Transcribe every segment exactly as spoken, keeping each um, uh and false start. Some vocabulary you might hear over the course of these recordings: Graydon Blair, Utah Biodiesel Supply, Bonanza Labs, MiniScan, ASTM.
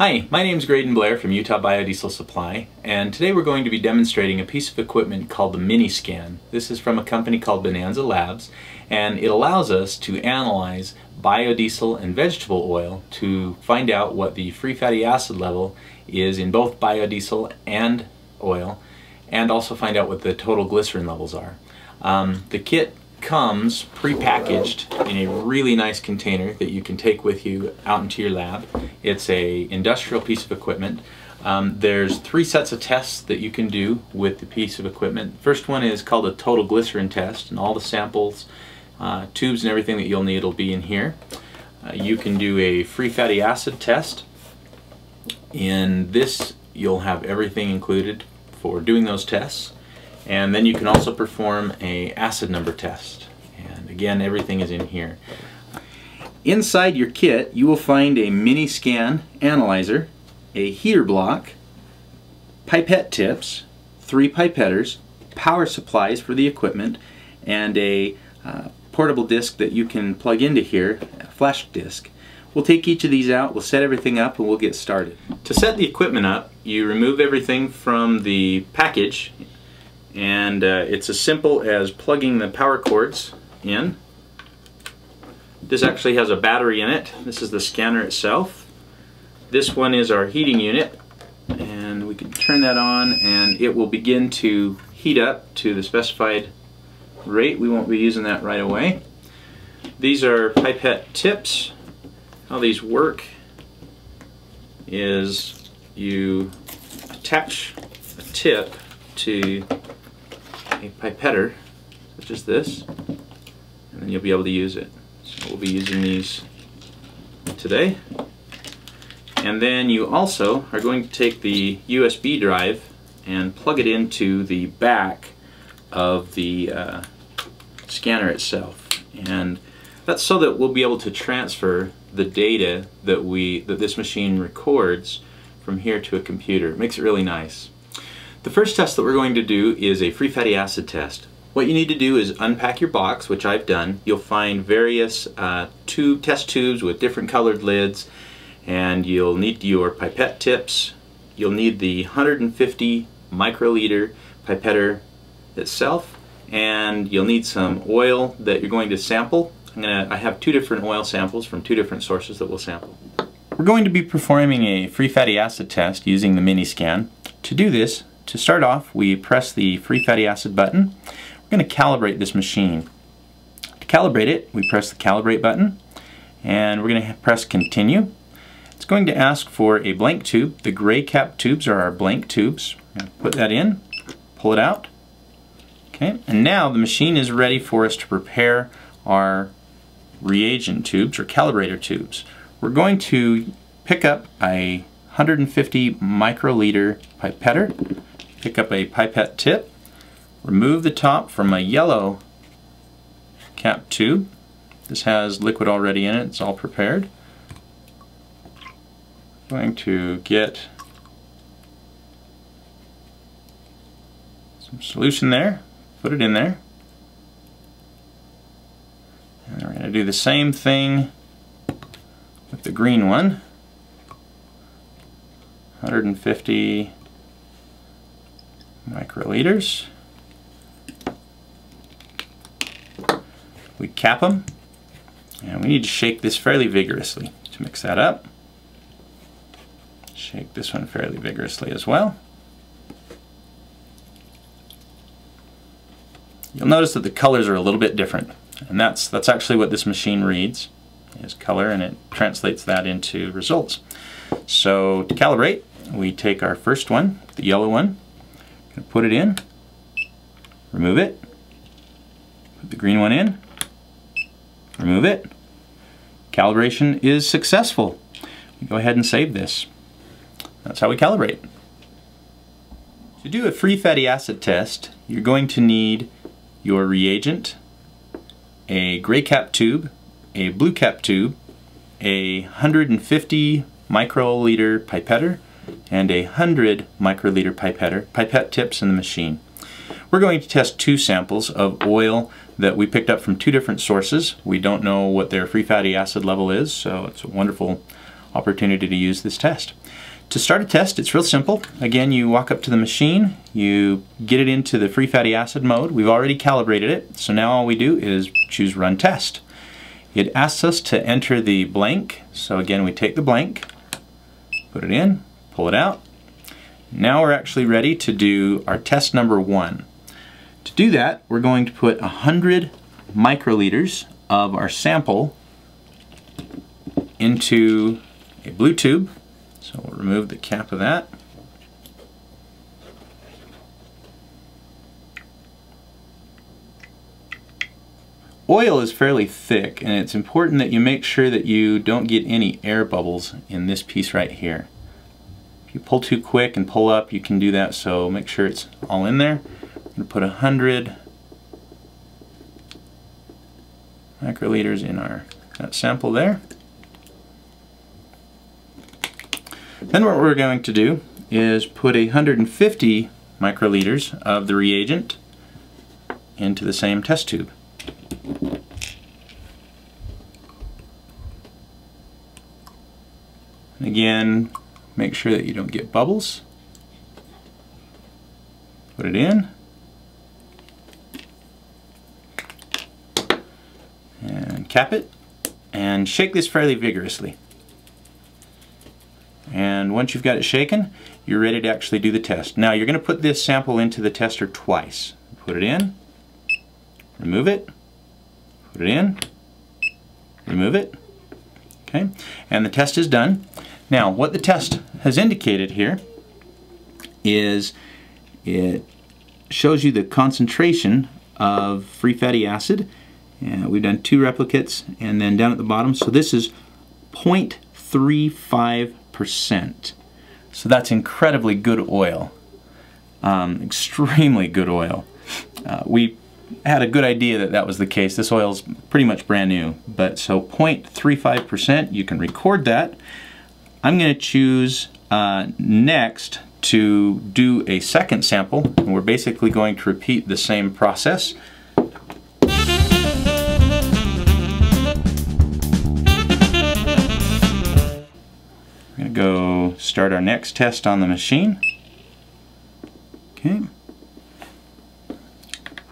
Hi, my name is Graydon Blair from Utah Biodiesel Supply, and today we're going to be demonstrating a piece of equipment called the MiniScan. This is from a company called Bonanza Labs, and it allows us to analyze biodiesel and vegetable oil to find out what the free fatty acid level is in both biodiesel and oil, and also find out what the total glycerin levels are. Um, the kit comes pre-packaged in a really nice container that you can take with you out into your lab. It's a industrial piece of equipment. Um, there's three sets of tests that you can do with the piece of equipment. First one is called a total glycerin test, and all the samples, uh, tubes and everything that you'll need will be in here. Uh, you can do a free fatty acid test. In this you'll have everything included for doing those tests. And then you can also perform a acid number test. And again, everything is in here. Inside your kit, you will find a MiniScan analyzer, a heater block, pipette tips, three pipetters, power supplies for the equipment, and a uh, portable disc that you can plug into here, a flash disc. We'll take each of these out, we'll set everything up, and we'll get started. To set the equipment up, you remove everything from the package, and uh, it's as simple as plugging the power cords in. This actually has a battery in it. This is the scanner itself. This one is our heating unit, and we can turn that on and it will begin to heat up to the specified rate. We won't be using that right away. These are pipette tips. How these work is you attach a tip to a pipetter, such as this, and then you'll be able to use it. So we'll be using these today. And then you also are going to take the U S B drive and plug it into the back of the uh, scanner itself. And that's so that we'll be able to transfer the data that we that this machine records from here to a computer. It makes it really nice. The first test that we're going to do is a free fatty acid test. What you need to do is unpack your box, which I've done. You'll find various uh, tube, test tubes with different colored lids, and you'll need your pipette tips. You'll need the one hundred fifty microliter pipetter itself, and you'll need some oil that you're going to sample. I'm gonna, I have two different oil samples from two different sources that we'll sample. We're going to be performing a free fatty acid test using the MiniScan. To do this, to start off, we press the free fatty acid button. We're going to calibrate this machine. To calibrate it, we press the calibrate button, and we're going to press continue. It's going to ask for a blank tube. The gray cap tubes are our blank tubes. We're going to put that in, pull it out. Okay, and now the machine is ready for us to prepare our reagent tubes or calibrator tubes. We're going to pick up a one hundred fifty microliter pipetter. Pick up a pipette tip, remove the top from a yellow cap tube. This has liquid already in it, it's all prepared. I'm going to get some solution there, put it in there. And we're going to do the same thing with the green one. one hundred fifty microliters. We cap them, and we need to shake this fairly vigorously to mix that up. Shake this one fairly vigorously as well. You'll notice that the colors are a little bit different, and that's that's actually what this machine reads is color, and it translates that into results. So to calibrate, we take our first one, the yellow one, put it in, remove it, put the green one in, remove it. Calibration is successful. We go ahead and save this. That's how we calibrate. To do a free fatty acid test, you're going to need your reagent, a gray cap tube, a blue cap tube, a one hundred fifty microliter pipetter, and a one hundred microliter pipetter, pipette tips in the machine. We're going to test two samples of oil that we picked up from two different sources. We don't know what their free fatty acid level is, so it's a wonderful opportunity to use this test. To start a test, it's real simple. Again, you walk up to the machine, you get it into the free fatty acid mode. We've already calibrated it, so now all we do is choose Run Test. It asks us to enter the blank, so again we take the blank, put it in, pull it out. Now we're actually ready to do our test number one. To do that, we're going to put one hundred microliters of our sample into a blue tube. So we'll remove the cap of that. Oil is fairly thick, and it's important that you make sure that you don't get any air bubbles in this piece right here. If you pull too quick and pull up, you can do that, so make sure it's all in there. I'm going to put one hundred microliters in our that sample there. Then what we're going to do is put one hundred fifty microliters of the reagent into the same test tube. Again, make sure that you don't get bubbles. Put it in. And cap it. And shake this fairly vigorously. And once you've got it shaken, you're ready to actually do the test. Now you're going to put this sample into the tester twice. Put it in, remove it, put it in, remove it. Okay, and the test is done. Now what the test has indicated here is it shows you the concentration of free fatty acid. And we've done two replicates, and then down at the bottom, so this is zero point three five percent. So that's incredibly good oil, um, extremely good oil. Uh, we had a good idea that that was the case. This oil's pretty much brand new, but so zero point three five percent, you can record that. I'm going to choose uh, next to do a second sample, and we're basically going to repeat the same process. Go start our next test on the machine. Okay.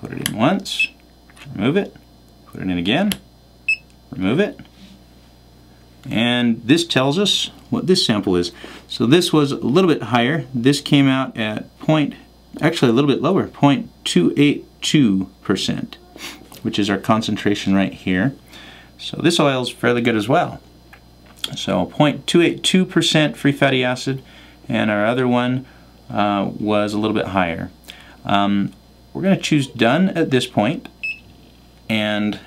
Put it in once, remove it, put it in again, remove it. And this tells us what this sample is. So this was a little bit higher. This came out at point, actually a little bit lower, zero point two eight two percent, which is our concentration right here. So this oil is fairly good as well. So zero point two eight two percent free fatty acid, and our other one uh, was a little bit higher. Um, we're going to choose Done at this point, and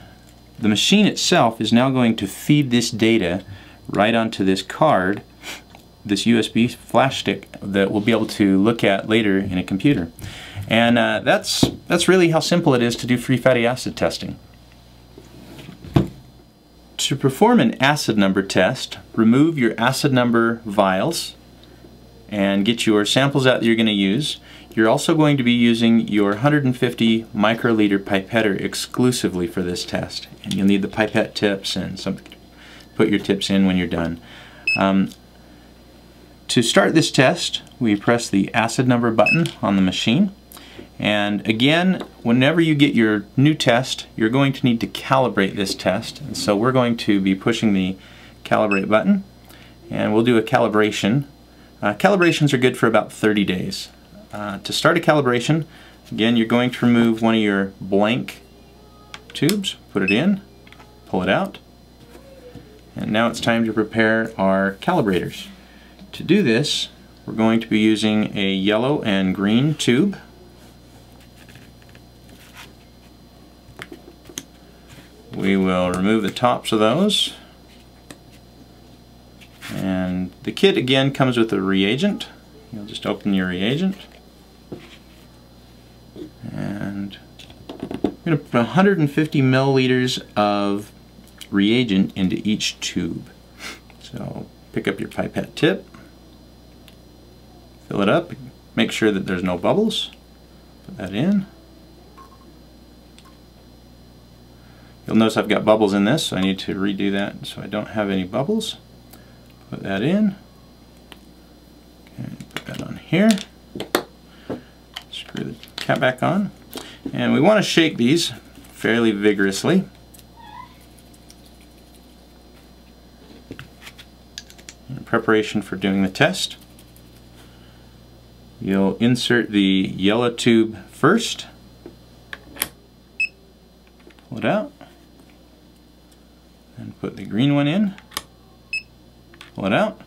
the machine itself is now going to feed this data right onto this card, this U S B flash stick that we'll be able to look at later in a computer. And uh, that's, that's really how simple it is to do free fatty acid testing. To perform an acid number test, remove your acid number vials and get your samples out that you're going to use. You're also going to be using your one hundred fifty microliter pipetter exclusively for this test. And you'll need the pipette tips and something to put your tips in when you're done. Um, to start this test, we press the acid number button on the machine. And again, whenever you get your new test, you're going to need to calibrate this test. And so we're going to be pushing the calibrate button, and we'll do a calibration. Uh, calibrations are good for about thirty days. Uh, to start a calibration, again, you're going to remove one of your blank tubes, put it in, pull it out. And now it's time to prepare our calibrators. To do this, we're going to be using a yellow and green tube. We will remove the tops of those, and the kit again comes with a reagent. You'll just open your reagent, and I'm going to put one hundred fifty milliliters of reagent into each tube. So pick up your pipette tip, fill it up, make sure that there's no bubbles, put that in. You'll notice I've got bubbles in this, so I need to redo that so I don't have any bubbles. Put that in, here. Screw the cap back on. And we want to shake these fairly vigorously. In preparation for doing the test, you'll insert the yellow tube first. Pull it out. And put the green one in. Pull it out.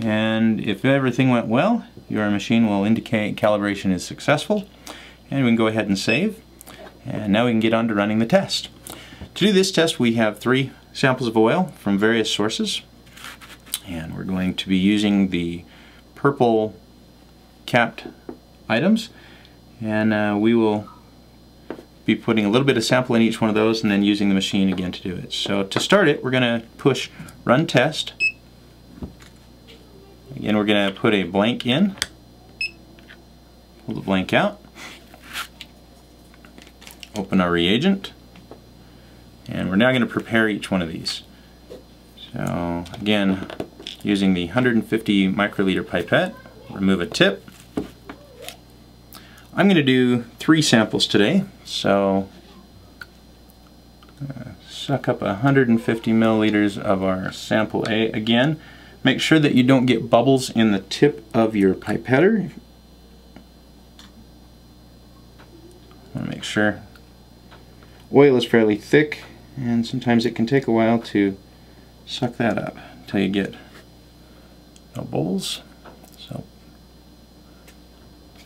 And if everything went well, your machine will indicate calibration is successful. And we can go ahead and save. And now we can get on to running the test. To do this test, we have three samples of oil from various sources. And we're going to be using the purple capped items. And uh, we will be putting a little bit of sample in each one of those and then using the machine again to do it. So to start it, we're going to push Run Test. Again, we're going to put a blank in, pull the blank out, open our reagent, and we're now going to prepare each one of these. So again, using the one hundred fifty microliter pipette, remove a tip. I'm going to do three samples today, so uh, suck up one hundred fifty milliliters of our sample A. Again, make sure that you don't get bubbles in the tip of your pipetter. I want to make sure oil is fairly thick, and sometimes it can take a while to suck that up until you get no bubbles. So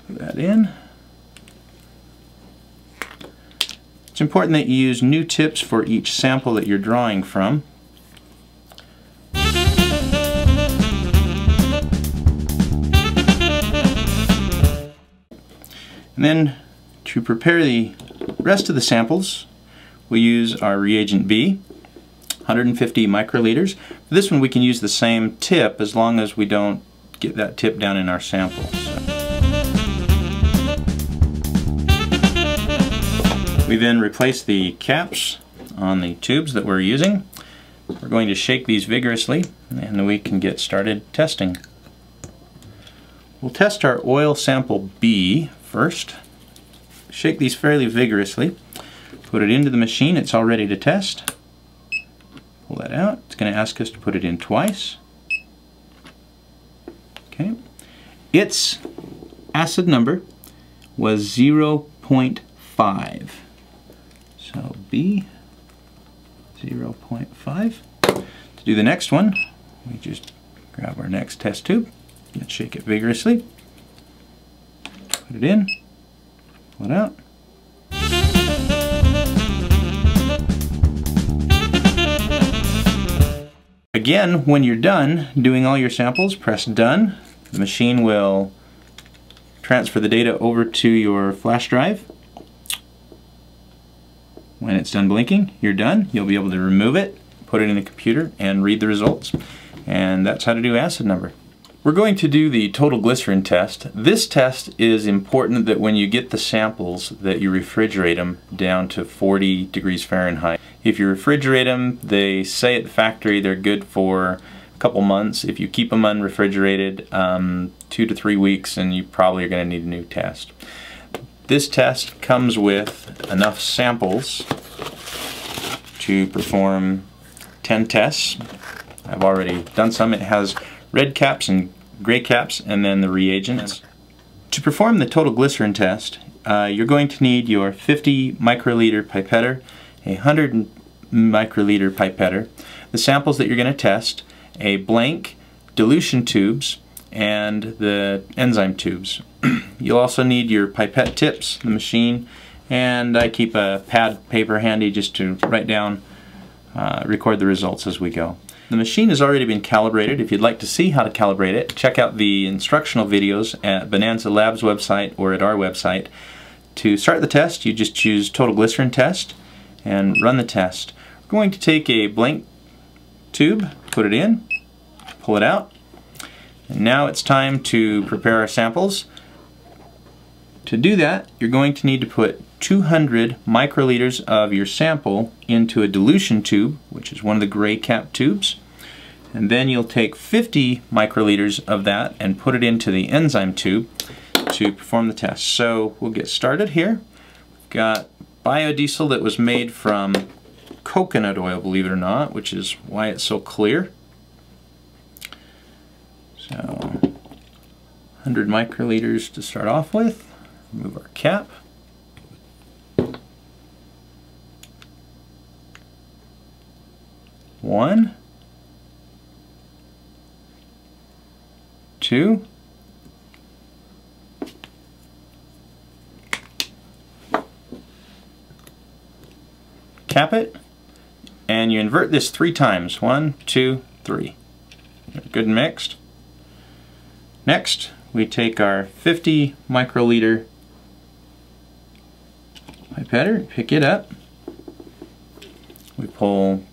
put that in. It's important that you use new tips for each sample that you're drawing from. And then to prepare the rest of the samples, we'll use our reagent B, one hundred fifty microliters. For this one we can use the same tip as long as we don't get that tip down in our sample. So. We then replace the caps on the tubes that we're using. We're going to shake these vigorously and we can get started testing. We'll test our oil sample B first. Shake these fairly vigorously. Put it into the machine. It's all ready to test. Pull that out. It's going to ask us to put it in twice. Okay. Its acid number was zero point five. So B, zero point five. To do the next one, we just grab our next test tube and shake it vigorously. Put it in, pull it out. Again, when you're done doing all your samples, press Done. The machine will transfer the data over to your flash drive. When it's done blinking, you're done. You'll be able to remove it, put it in the computer, and read the results. And that's how to do acid number. We're going to do the total glycerin test. This test is important that when you get the samples that you refrigerate them down to forty degrees Fahrenheit. If you refrigerate them, they say at the factory they're good for a couple months. If you keep them unrefrigerated, um, two to three weeks, and you probably are going to need a new test. This test comes with enough samples to perform ten tests. I've already done some. It has red caps and gray caps and then the reagents. To perform the total glycerin test, uh, you're going to need your fifty microliter pipetter, a one hundred microliter pipetter, the samples that you're going to test, a blank, dilution tubes, and the enzyme tubes. You'll also need your pipette tips, the machine, and I keep a pad paper handy just to write down, uh, record the results as we go. The machine has already been calibrated. If you'd like to see how to calibrate it, check out the instructional videos at Bonanza Labs website or at our website. To start the test, you just choose Total Glycerin Test and run the test. We're going to take a blank tube, put it in, pull it out. And now it's time to prepare our samples. To do that, you're going to need to put two hundred microliters of your sample into a dilution tube, which is one of the gray cap tubes. and then you'll take fifty microliters of that and put it into the enzyme tube to perform the test. So we'll get started here. We've got biodiesel that was made from coconut oil, believe it or not, which is why it's so clear. So one hundred microliters to start off with. Remove our cap. One, two, cap it, and you invert this three times. One, two, three. Good and mixed. Next, we take our fifty microliter pipetter, pick it up. We pull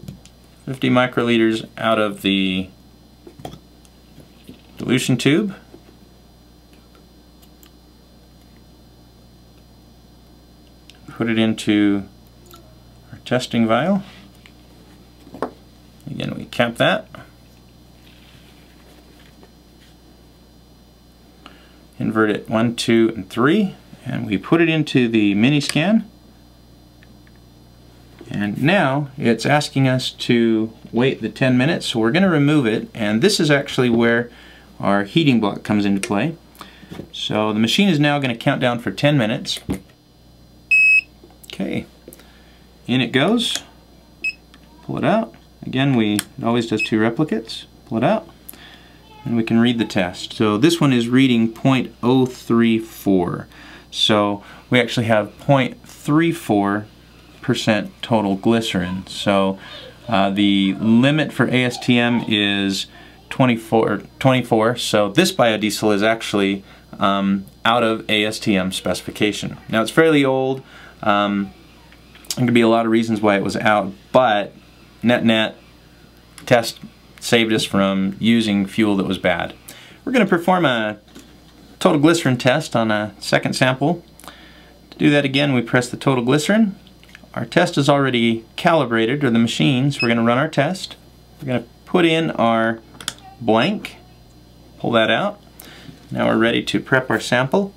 fifty microliters out of the dilution tube. Put it into our testing vial. Again, we cap that. Invert it one, two, and three, and we put it into the MiniScan. And now it's asking us to wait the ten minutes, so we're going to remove it, and this is actually where our heating block comes into play. So the machine is now going to count down for ten minutes. Okay, in it goes. Pull it out. Again, we it always does two replicates. Pull it out, and we can read the test. So this one is reading zero point zero three four. So we actually have zero point three four percent total glycerin. So uh, the limit for A S T M is twenty-four, twenty-four, so this biodiesel is actually um, out of A S T M specification. Now it's fairly old, um, there could be a lot of reasons why it was out, but net-net test saved us from using fuel that was bad. We're going to perform a total glycerin test on a second sample. To do that again, we press the total glycerin. Our test is already calibrated, or the machine, so we're going to run our test. We're going to put in our blank, pull that out. Now we're ready to prep our sample.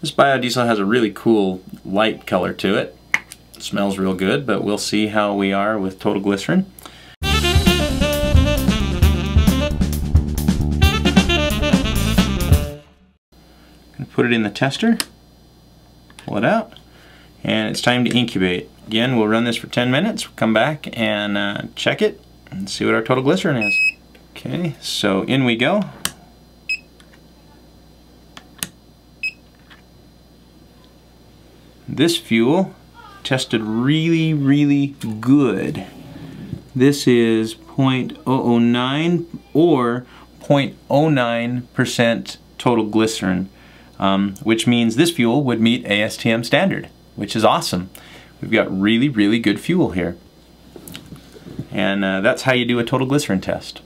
This biodiesel has a really cool light color to it. It smells real good, but we'll see how we are with total glycerin. I'm going to put it in the tester. Pull it out, and it's time to incubate. Again, we'll run this for ten minutes, we'll come back and uh, check it and see what our total glycerin is. Okay, so in we go. This fuel tested really, really good. This is zero point zero zero nine or zero point zero nine percent total glycerin. Um, which means this fuel would meet A S T M standard, which is awesome. We've got really, really good fuel here. And uh, that's how you do a total glycerin test.